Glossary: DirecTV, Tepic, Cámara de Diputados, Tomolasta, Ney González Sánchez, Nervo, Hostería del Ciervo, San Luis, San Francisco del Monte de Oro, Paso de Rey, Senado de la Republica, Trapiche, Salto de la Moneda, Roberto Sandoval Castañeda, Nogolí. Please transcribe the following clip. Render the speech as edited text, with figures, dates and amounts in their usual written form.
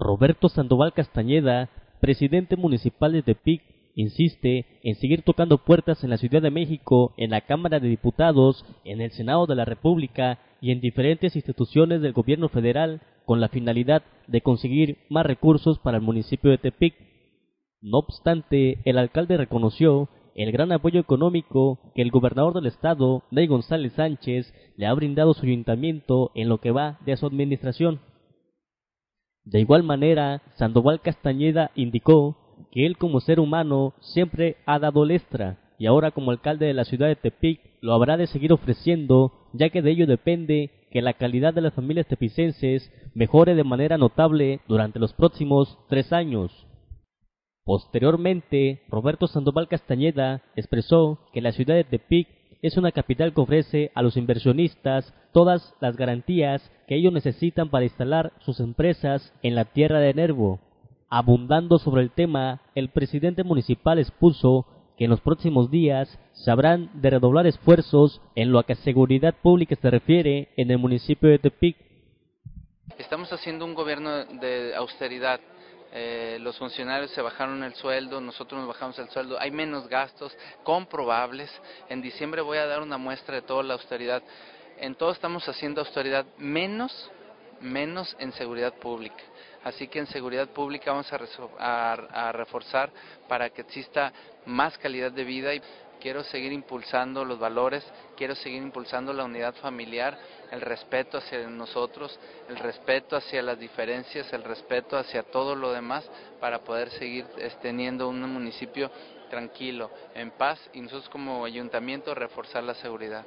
Roberto Sandoval Castañeda, presidente municipal de Tepic, insiste en seguir tocando puertas en la Ciudad de México, en la Cámara de Diputados, en el Senado de la República y en diferentes instituciones del gobierno federal con la finalidad de conseguir más recursos para el municipio de Tepic. No obstante, el alcalde reconoció el gran apoyo económico que el gobernador del estado, Ney González Sánchez, le ha brindado a su ayuntamiento en lo que va de su administración. De igual manera, Sandoval Castañeda indicó que él como ser humano siempre ha dado el extra y ahora como alcalde de la ciudad de Tepic lo habrá de seguir ofreciendo, ya que de ello depende que la calidad de las familias tepicenses mejore de manera notable durante los próximos 3 años. Posteriormente, Roberto Sandoval Castañeda expresó que la ciudad de Tepic es una capital que ofrece a los inversionistas todas las garantías que ellos necesitan para instalar sus empresas en la tierra de Nervo. Abundando sobre el tema, el presidente municipal expuso que en los próximos días se habrán de redoblar esfuerzos en lo que a seguridad pública se refiere en el municipio de Tepic. Estamos haciendo un gobierno de austeridad. Los funcionarios se bajaron el sueldo, nosotros nos bajamos el sueldo, hay menos gastos comprobables. En diciembre voy a dar una muestra de toda la austeridad. En todo estamos haciendo austeridad, menos en seguridad pública. Así que en seguridad pública vamos a reforzar para que exista más calidad de vida. Y quiero seguir impulsando los valores, quiero seguir impulsando la unidad familiar, el respeto hacia nosotros, el respeto hacia las diferencias, el respeto hacia todo lo demás para poder seguir teniendo un municipio tranquilo, en paz, y nosotros como ayuntamiento reforzar la seguridad.